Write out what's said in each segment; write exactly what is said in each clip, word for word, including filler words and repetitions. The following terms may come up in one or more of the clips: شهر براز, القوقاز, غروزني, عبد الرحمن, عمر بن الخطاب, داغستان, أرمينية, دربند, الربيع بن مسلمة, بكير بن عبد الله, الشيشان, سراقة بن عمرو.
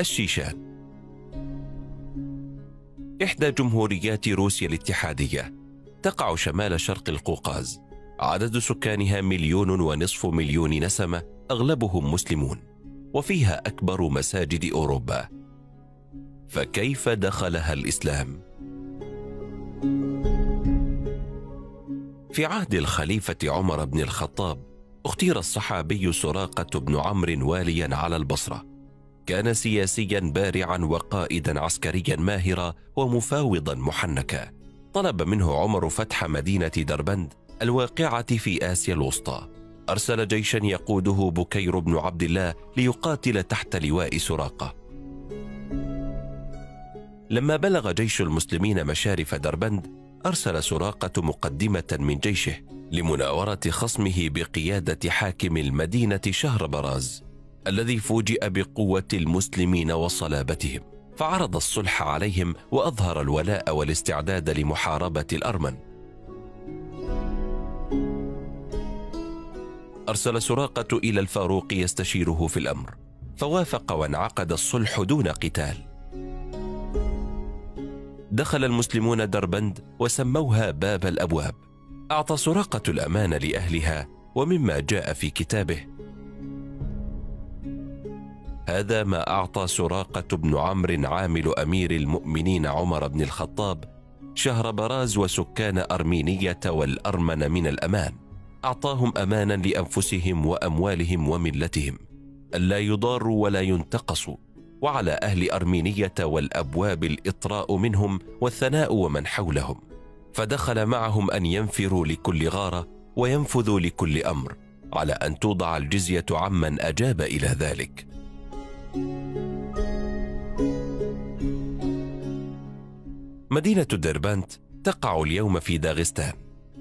الشيشان إحدى جمهوريات روسيا الاتحادية، تقع شمال شرق القوقاز. عدد سكانها مليون ونصف مليون نسمة، أغلبهم مسلمون، وفيها أكبر مساجد أوروبا. فكيف دخلها الإسلام؟ في عهد الخليفة عمر بن الخطاب، اختير الصحابي سراقة بن عمرو واليا على البصرة. كان سياسيا بارعا وقائدا عسكريا ماهرا ومفاوضا محنكا. طلب منه عمر فتح مدينة دربند الواقعة في آسيا الوسطى. أرسل جيشا يقوده بكير بن عبد الله ليقاتل تحت لواء سراقة. لما بلغ جيش المسلمين مشارف دربند، أرسل سراقة مقدمة من جيشه لمناورة خصمه بقيادة حاكم المدينة شهر براز، الذي فوجئ بقوة المسلمين وصلابتهم، فعرض الصلح عليهم وأظهر الولاء والاستعداد لمحاربة الأرمن. أرسل سراقة إلى الفاروق يستشيره في الأمر، فوافق وانعقد الصلح دون قتال. دخل المسلمون دربند وسموها باب الأبواب. أعطى سراقة الأمانة لأهلها، ومما جاء في كتابه: هذا ما أعطى سراقة بن عمرو عامل أمير المؤمنين عمر بن الخطاب شهر براز وسكان أرمينية والأرمن من الأمان. أعطاهم أمانا لأنفسهم وأموالهم وملتهم، ألا يضاروا ولا ينتقصوا، وعلى أهل أرمينية والأبواب الإطراء منهم والثناء ومن حولهم. فدخل معهم أن ينفروا لكل غارة وينفذوا لكل أمر، على أن توضع الجزية عمن أجاب إلى ذلك. مدينة دربند تقع اليوم في داغستان،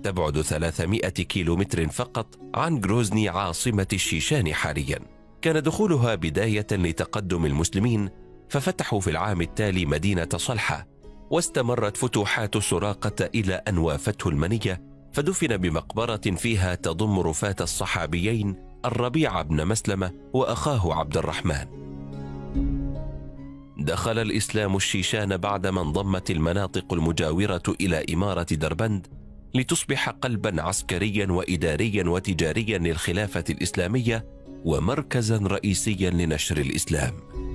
تبعد ثلاثمائة كيلومتر فقط عن غروزني عاصمة الشيشان حاليا. كان دخولها بداية لتقدم المسلمين، ففتحوا في العام التالي مدينة صلحة، واستمرت فتوحات سراقة إلى أن وافته المنية، فدفن بمقبرة فيها تضم رفاة الصحابيين الربيع بن مسلمة وأخاه عبد الرحمن. دخل الإسلام الشيشان بعدما انضمت المناطق المجاورة إلى إمارة دربند، لتصبح قلبا عسكريا وإداريا وتجاريا للخلافة الإسلامية، ومركزا رئيسيا لنشر الإسلام.